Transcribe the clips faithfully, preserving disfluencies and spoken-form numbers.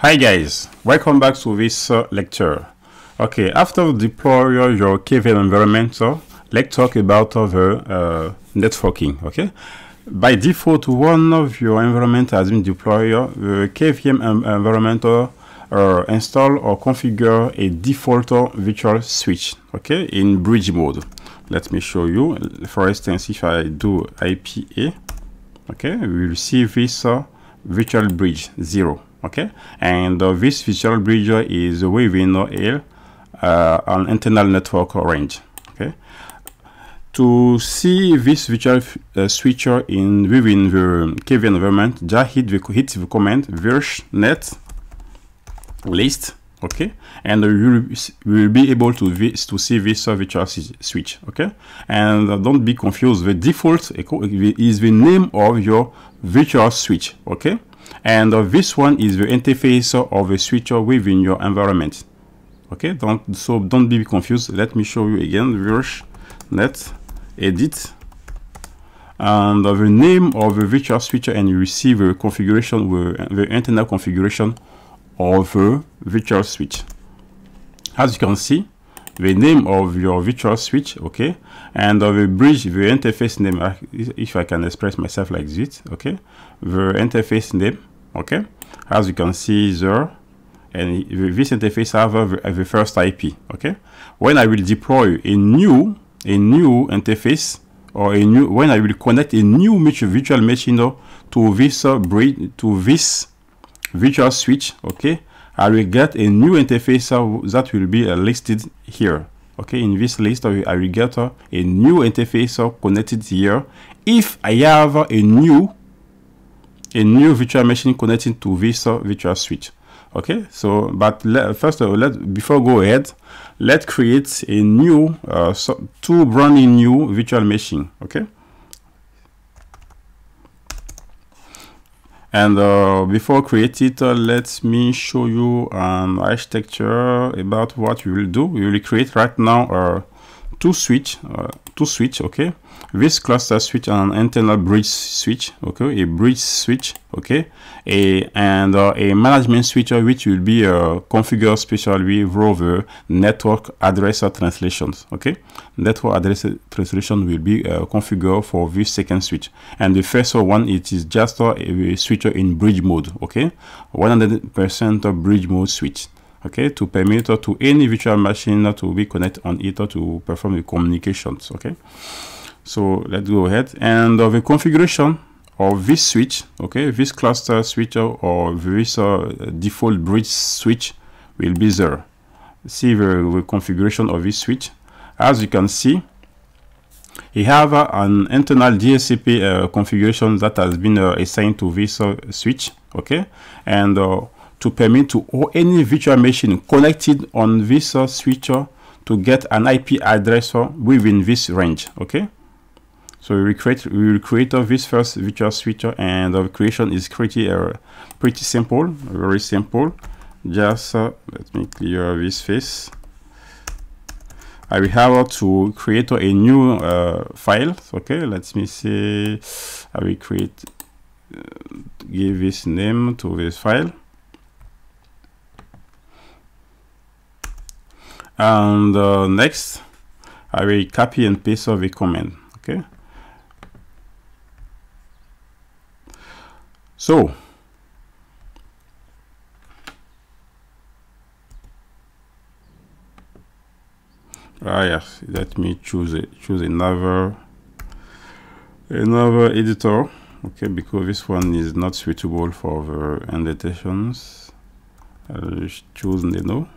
Hi guys, welcome back to this uh, lecture. Okay, after deploy your, your K V M environment, so let's talk about uh, the uh, networking. Okay, by default, one of your environment has been deployed. The K V M environment uh, uh, install or configure a default virtual switch. Okay, in bridge mode. Let me show you. For instance, if I do I P A, okay, we will see this uh, virtual bridge zero. Okay, and uh, this virtual bridge is within a uh, an internal network range. Okay, to see this virtual uh, switcher in within the K V M environment, just hit the hit the command virsh net list. Okay, and uh, you will be able to this to see this uh, virtual switch. Okay, and uh, don't be confused. The default is the name of your virtual switch. Okay. And uh, this one is the interface of a switcher within your environment. Okay, don't, so don't be confused. Let me show you again. Virsh net edit, and uh, the name of the virtual switcher, and you receive a configuration, uh, the internal configuration of a virtual switch. As you can see, the name of your virtual switch, okay, and uh, the bridge, the interface name, uh, if I can express myself like this, okay, the interface name, okay, as you can see there, and this interface have uh, the first I P, okay. When I will deploy a new, a new interface, or a new, when I will connect a new virtual machine uh, to this uh, bridge, to this virtual switch, okay, I will get a new interface uh, that will be uh, listed here. Okay, in this list, I will, I will get uh, a new interface uh, connected here. If I have uh, a new, a new virtual machine connected to this uh, virtual switch. Okay, so but let, first, uh, let before go ahead, let's create a new, uh, so two brand new virtual machine. Okay. And uh, before create it, uh, let me show you an architecture about what we will do. We will create right now uh, two switch, uh, two switch. Okay, this cluster switch and internal bridge switch. Okay, a bridge switch. Okay, a and uh, a management switcher which will be uh, configured specially for network address translations. Okay, network address translation will be uh, configured for this second switch, and the first one it is just uh, a switcher in bridge mode. Okay, one hundred percent bridge mode switch. Okay, to permit uh, to any virtual machine uh, to be connected on it uh, to perform the communications. Okay, so let's go ahead and uh, the configuration of this switch. Okay, this cluster switcher or this uh, default bridge switch will be there. See the, the configuration of this switch. As you can see, you have uh, an internal D S C P uh, configuration that has been uh, assigned to this uh, switch. Okay, and uh, to permit to or any virtual machine connected on this uh, switcher to get an I P address uh, within this range. Okay, so we will create we will create uh, this first virtual switcher, and the uh, creation is pretty uh, pretty simple, very simple. Just uh, let me clear this face. I will have uh, to create uh, a new uh, file. Okay, let me see. I will create uh, give this name to this file. And uh, next, I will copy and paste of a command. Okay. So, ah yes, let me choose a, choose another another editor. Okay, because this one is not suitable for the annotations. I'll choose Nano.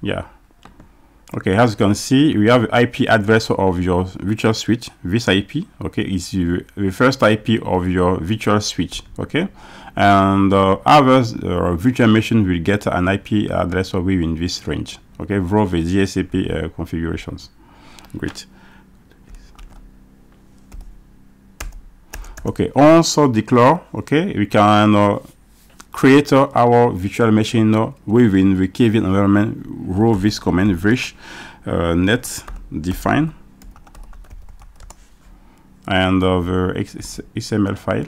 Yeah, okay, as you can see, we have I P address of your virtual switch. This I P, okay, is the first I P of your virtual switch. Okay, and uh, others uh, virtual machine will get an I P address within this range. Okay, for the D S C P uh, configurations. Great. Okay, also declare, okay, we can uh, create uh, our virtual machine uh, within the K V M environment. Row this command virsh uh, net define, and uh, the X M L file,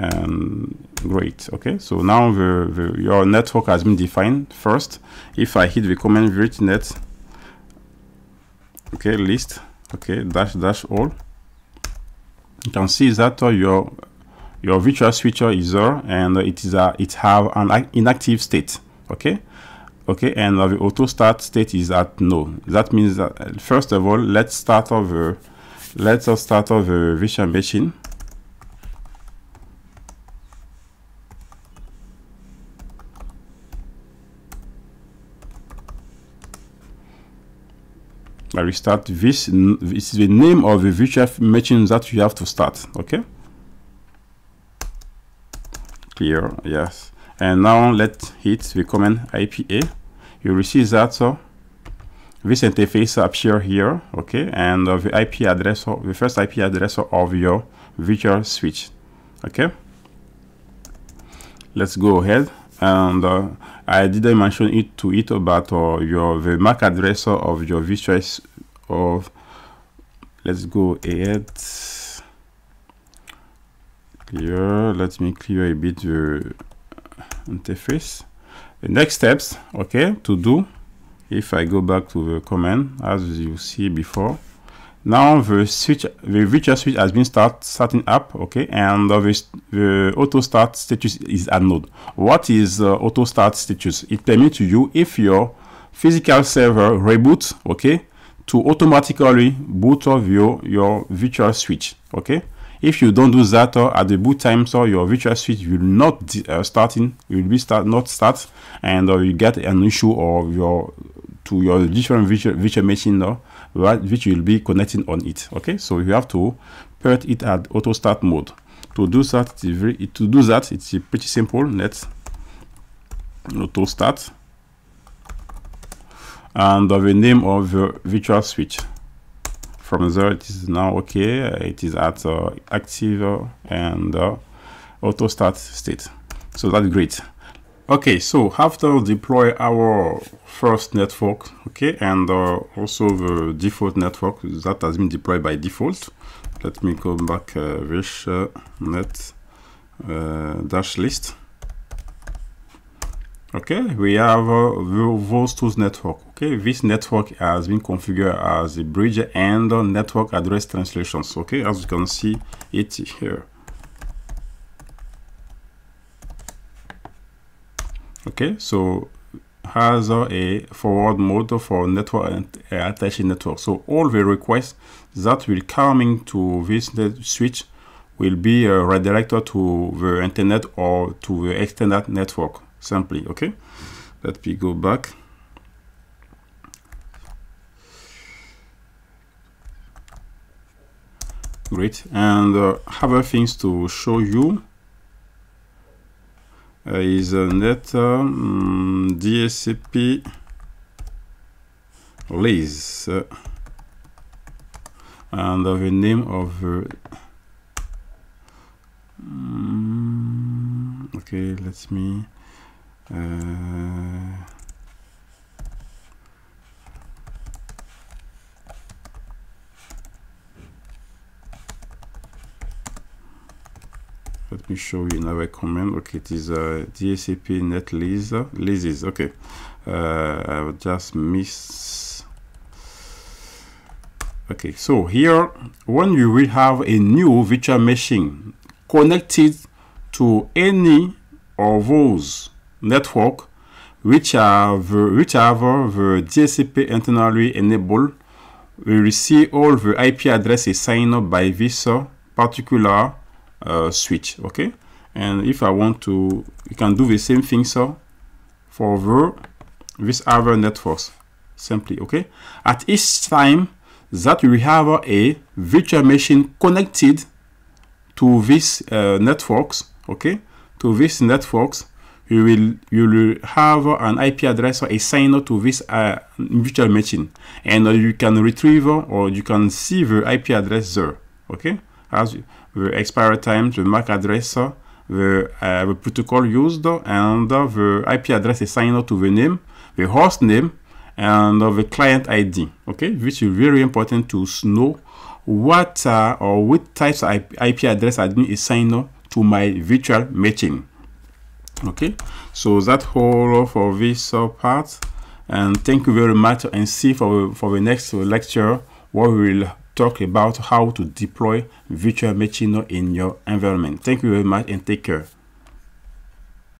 Um, great. Okay, so now the, the, your network has been defined first. If I hit the command virsh net, okay, list, okay, dash dash all, you can see that uh, your your virtual switcher is there, and uh, it is a uh, it have an inactive state. Okay, okay, and uh, the auto start state is at no. That means that uh, first of all, let's start over. Let's uh, start over the virtual machine. I restart this. This is the name of the virtual machine that you have to start. Okay. Clear. Yes. And now let's hit the command I P A. You will see that uh, this interface appear here. Okay. And uh, the I P address, or the first I P address of your virtual switch. Okay. Let's go ahead. And uh, I didn't mention it to it about uh, your the M A C address of your virtual of. Let's go ahead. Clear. Let me clear a bit the interface. The next steps, okay, to do. If I go back to the command, as you see before, now the switch, the virtual switch has been start starting up, okay, and uh, the, the auto start status is at node. What is uh, auto start status? It permits you, if your physical server reboots, okay, to automatically boot off your your virtual switch, okay. If you don't do that uh, at the boot time, so your virtual switch will not uh, starting, will be start not start, and uh, you get an issue of your to your different virtual, virtual machine now, uh, which will be connecting on it. Okay, so you have to put it at auto start mode. To do that, it's very, to do that, it's pretty simple. Let's auto start, and uh, the name of the uh, virtual switch. From there, it is now okay. It is at uh, active uh, and uh, auto start state. So that's great. Okay, so after deploy our first network, okay, and uh, also the default network that has been deployed by default. Let me go back uh, virsh uh, net uh, dash list. Okay, we have uh, those two network. Okay, this network has been configured as a bridge and uh, network address translations. Okay, as you can see it here. Okay, so has uh, a forward mode for network and uh, attached network. So all the requests that will coming to this net switch will be uh, redirected to the internet or to the external network. Simply, okay. Let me go back. Great, and uh, other things to show you uh, is uh, net um, D S C P release uh, and uh, the name of. Uh, um, okay, let me. Uh, let me show you another command. Okay, it is a uh, D H C P net lease leases. Okay, uh, I just miss. Okay, so here when you will have a new virtual machine connected to any of those network which have which have the D H C P internally enabled, we receive all the I P address assigned by this uh, particular uh, switch. Okay, and if I want to, you can do the same thing so for the this other networks simply. Okay, at each time that we have a virtual machine connected to these uh, networks, okay, to these networks. You will you will have an I P address assigned to this uh, virtual machine, and uh, you can retrieve or you can see the I P address there. Okay, as the expiry time, the M A C address, the, uh, the protocol used, and uh, the I P address assigned to the name, the host name, and uh, the client I D. Okay, which is very important to know what uh, or what types of I P address has been assigned to my virtual machine. Okay, so that whole for this uh, part, and thank you very much, and see for for the next lecture where we will talk about how to deploy virtual machine in your environment. Thank you very much and take care.